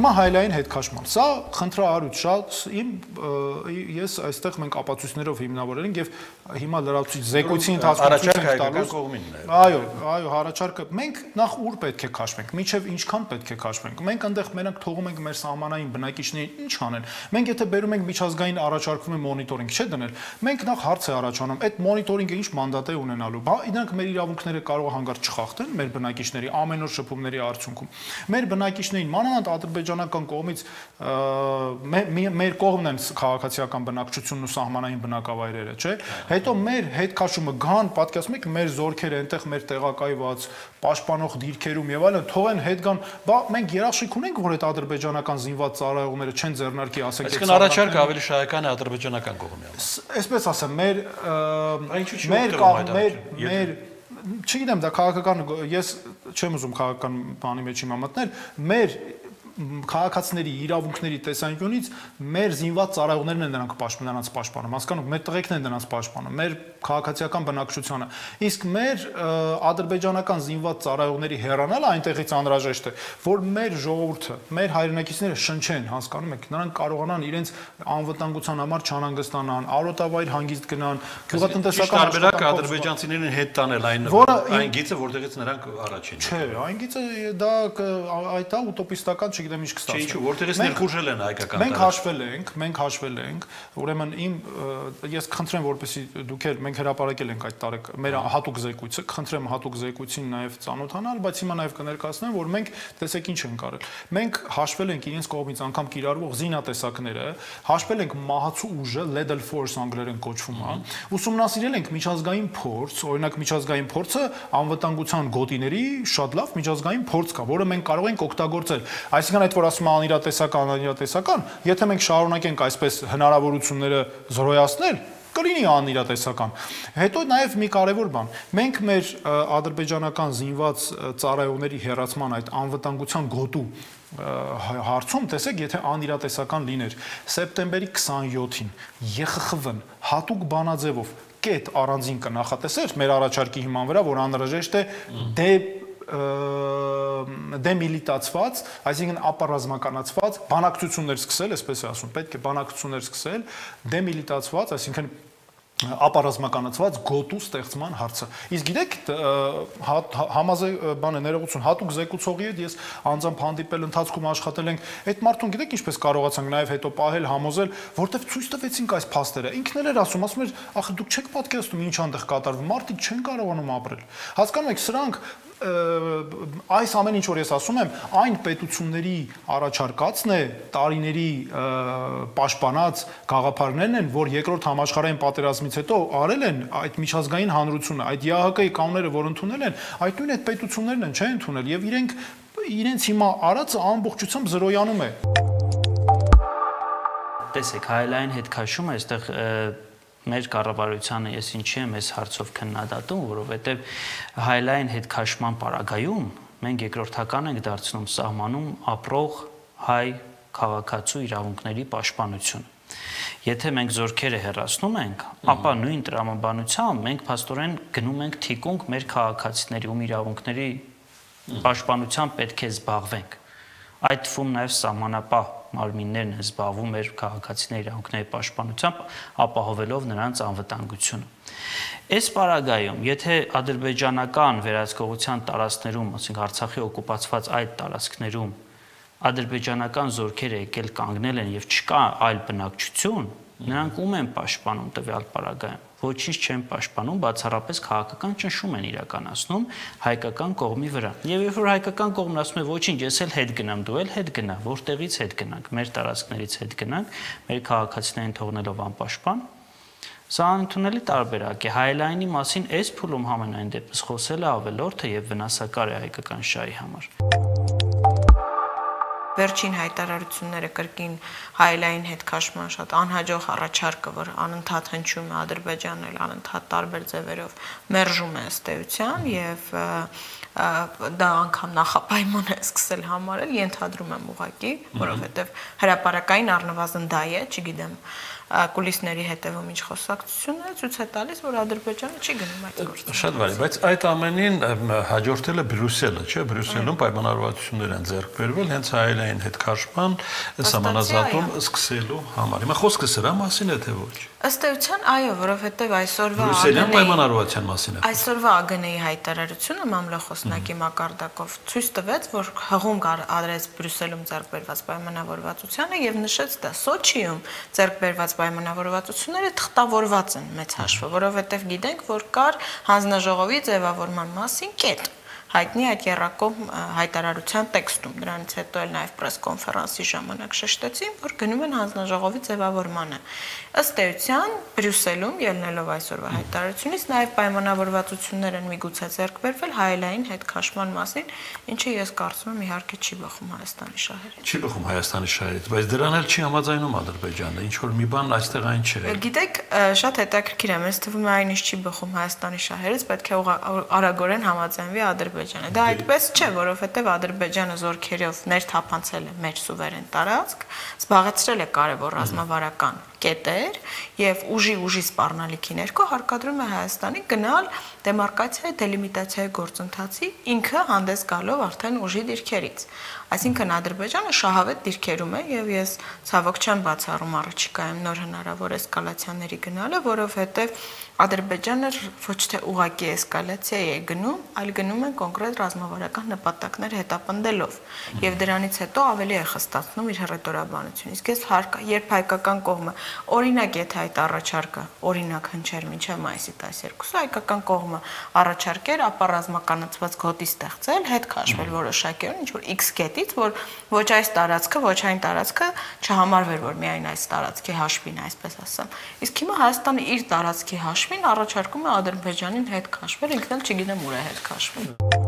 Հիմա հայլային հետ քաշման։ Սա խնդրահարույց շատ ես այստեղ մենք ապացույցներով հիմնավորել ենք եւ հիմա լրացուցիչ զեկույցի ընթացքում Բնական կողմից մեր կողմն են քաղաքացիական բնակչությունն ու սահմանային բնակավայրերը, չէ՞։ Հետո մեր հետքաշումը գան, պատկերացնում եք, մեր զորքերը այնտեղ մեր տեղակայված պաշտպանող դիրքերում եւ այլն, թողեն հետ գան, բա մենք երաշխիք ունենք, որ այդ ադրբեջանական զինված ծառայողները չեն ձեռնարկի, ասենք, այսինքն առաջարկը ավելի շահական է ադրբեջանական կողմի համար։ Այսպես ասեմ, մեր չգիտեմ, դա քաղաքական ես չեմ ուզում քաղաքական բանի մեջ իմ մտնել, մեր Քաղաքացիների իրավունքների տեսանկյունից մեր զինված ծառայողներն են նրանք նրանց պաշտպանում, հասկանու՞մ, մեր տղեկներն են նրանց պաշտպանում, մեր քաղաքացիական բնակչությունը։ Իսկ մեր ադրբեջանական զինված ծառայողների հեռանալը այնտեղից անհրաժեշտ է, որ մեր ժողովուրդը, մեր հայրենակիցները շնչեն, հասկանու՞մ եք, նրանք կարողանան իրենց անվտանգության համար չանհանգստանան, արոտավայր հանգիստ գնան, գյուղատնտեսական տարբերակը ադրբեջանցիներին հետ տանել այն գիծը, որտեղից նրանք առաջ են։ Չէ, այն գիծը դա այդ է ուտոպիստական չի Մենք հաշվել ենք, ուրեմն ես խնդրեմ, որպեսզի դուք մենք հրապարակել ենք այդ տարեկ մեր հատուկ զեկույցը, խնդրեմ հատուկ զեկույցին նաև ծանոթանալ, բայց հիմա նաև կներկայացնեմ, որ մենք տեսեք ինչ ենք արել։ Մենք հաշվել ենք իրենց կողմից անգամ կիրառվող զինատեսակները, հաշվել ենք մահացու ուժը, lethal force անգլերեն կոչվում է, ուսումնասիրել ենք միջազգային փորձ, օրինակ միջազգային փորձը անվտանգության գոտիների շատ լավ միջազգային փորձ կա, որը մենք կարող ենք օգտագործել։ Այսինքն այդ որ ասում է անիրատեսական, եթե մենք շարունակենք այսպես հնարավորությունները զրոյացնել, կլինի անիրատեսական։ Հետո նաև մի կարևոր բան, մենք մեր ադրբեջանական զինված ծառայողների հեռացման այդ անվտանգության գոտու հարցում, տեսեք, եթե անիրատեսական լիներ, սեպտեմբերի 27-ին ԵԽԽՎ-ն հատուկ բանաձևով կետ առանձին կնախատեսեր մեր առաջարկի հիման վրա, որ անհրաժեշտ է դեմիլիտացված, այսինքն ապառազմականացված, բանակցություններ սկսել, այսպես է ասում, պետք է բանակցություններ սկսել, դեմիլիտացված, այսինքն ապառազմականացված գոտու ստեղծման հարցը։ Իսկ գիտեք, ներողություն, հատուկ զեկուցողի հետ ես անձամբ հանդիպել ընթացքում աշխատել ենք, այդ մարդուն գիտեք ինչպես կարողացանք նաև հետո պահել, համոզել, որտեվ ցույց տվեցինք այս փաստերը։ Ինքն էլ էր ասում, ասում էր, ախ դուք չեք պատկերացնում ինչ այնտեղ կատարվում, մարդիկ չեն կարողանում ապրել։ Հասկանում եք, սրանք Այս ամեն ինչ որ ես ասում եմ, այն պետությունների առաջարկածն է, տարիների պաշտպանած գաղափարներն են, որ երկրորդ համաշխարհային պատերազմից հետո արել են այդ միջազգային հանրությունը, այդ ԵԱՀԿ-ի կանոնները, որ ընդունել են, այդ նույն այդ պետություններն են, չեն ընդունել եւ իրենց հիմա արածը ամբողջությամբ զրոյանում է։ Տեսեք, հայլային հետ քաշումը այստեղ Մեր կառավարությանը ես ինչի եմ այս հարցով քննադատում, որովհետև հայլային հետ քաշման պարագայում մենք երկրորդական ենք դարձնում սահմանում ապրող հայ քաղաքացու իրավունքների պաշտպանությունը։ Եթե մենք զորքերը հեռացնում ենք, ապա նույն տրամաբանությամբ մենք փաստորեն գնում ենք թիկունք մեր քաղաքացիների ու իրավունքների պաշտպանությամբ պետք է զբաղվենք։ Այդ թվում նաև սահմանապահ մարմիններն են զբաղվում մեր քաղաքացիների իրավունքների պաշտպանությամբ, ապահովելով նրանց անվտանգությունը։ Այս պարագայում, եթե ադրբեջանական վերահսկողության տարածքներում, ասենք Արցախի օկուպացված այդ տարածքներում ադրբեջանական զորքերը եկել կանգնել են եւ չկա այլ բնակչություն, նրանք ում են պաշտպանում տվյալ պարագայում։ Ոչինչ չեն պաշտպանում, բացառապես քաղաքական ճնշում են իրականացնում հայկական կողմի վրա։ Եվ երբ որ հայկական կողմն ասում է ոչինչ, ես էլ հետ գնամ, դու էլ հետ գնա, որտեղից հետ գնանք, մեր տարածքներից հետ գնանք, մեր քաղաքացիներին թողնելով անպաշտպան, սա անընդունելի տարբերակ է։ Հայլայնի մասին այս փուլում համենայն դեպս խոսելը ավելորդ է եւ վնասակար է հայկական շահի համար։ Վերջին հայտարարությունները կրկին հայլային հետ քաշման շատ անհաջող առաջարկը, որ անընդհատ հնչում է Ադրբեջանն էլ անընդհատ տարբեր ձևերով մերժում է ստեյության եւ դա անգամ նախապայման է սկսել համարել, ենթադրում եմ ուղղակի, որովհետեւ հրապարակային առնվազն դա է, չգիտեմ, Կուլիսների հետևում ինչ խոսակցություն է, ցույց է տալիս, որ Ադրբեջանը չի գնում այդ գործը։ Շատ բարի, բայց այդ ամենին հաջորդել է Բրյուսելը, չէ՞, Բրյուսելում պայմանավորվածություններ են ձեռք բերվել հենց հայելային հետ քաշման համանազատում սկսելու համար։ Հիմա խոսքը սրա մասին է, թե ոչ։ Ըստ էության, այո, որովհետև այսօրվա Բրյուսելյան պայմանավորվածության մասին է։ Այսօրվա ԱԳՆ-ի հայտարարությունը մամլոխոսնակի մակարդակով ցույց տվեց, որ հղում արեց Բրյուսելում ձեռք բերված պայմանավորվածությանը եւ նշեց դա Սոչիում ձեռք բերված պայմանավորվածությունները թղթավորված են մեծ հաշվով, որովհետև գիտենք, որ կար հանձնաժողովի ձևավորման մասին կետ հայտնի այդ եռակողմ հայտարարության տեքստում, դրանից հետո էլ նաև պրեսկոնֆերանսի ժամանակ շեշտեցին, որ գնում են հանձնաժողովի ձևավորմանը։ Ըստ էության Բրյուսելում ելնելով այսօրվա հայտարարությունից նաև պայմանավորվածություններ են միգուցե ձեռք բերվել հայելային հետքաշման մասին, ինչը ես կարծում եմ իհարկե չի բխում Հայաստանի շահերից։ Չի բխում Հայաստանի շահերից, բայց դրան էլ չի համաձայնում Ադրբեջանը, ինչ որ մի բան այստեղ այն չէ։ Գիտեք, շատ հետաքրքիր է, մեզ թվում է այն չի բխում Հայաստանի շահերից, պետք է արագորեն համաձայնվի Ադրբեջանը։ Դա այդպես չէ, որովհետև Ադրբեջանը զորքերով ներթափանցել է մեր սուվերեն տարածք, զբաղեցրել է կարևոր ռազմավարական կետեր եւ ուժի սպառնալիքի ներքո հարկադրում է Հայաստանի գնալ դեմարկացիայի, դելիմիտացիայի գործընթացի, ինքը հանդես գալով արդեն ուժի դիրքերից։ Այսինքն Ադրբեջանը շահավետ դիրքերում է եւ ես ցավոք չեմ բացառում առաջիկայում նոր հնարավոր էսկալացիաների գնալը, որովհետեւ Ադրբեջանը ոչ թե ուղղակի էսկալացիա է գնում, այլ գնում են կոնկրետ ռազմավարական նպատակներ հետապնդելով եւ դրանից հետո ավելի է խստացնում իր հռետորաբանությունը։ Իսկ ես երբ հայկական կողմը, օրինակ եթե այդ առաջարկը, օրինակ հնչեր մինչեւ մայիսի 12-ը, հայկական կողմը առաջարկեր ապա ռազմականացված գոտի ստեղծել, հետ քաշվել որոշակյորեն ինչ որ X կետի, որ ոչ այս տարածքը, ոչ այն տարածքը չհամարվեր, որ միայն այս տարածքի հաշվին, այսպես ասեմ։ Իսկ հիմա Հայաստանը իր տարածքի հաշվին առաջարկում է Ադրբեջանին հետ քաշվել, ինքն էլ չգիտեմ ուր է հետ քաշվել։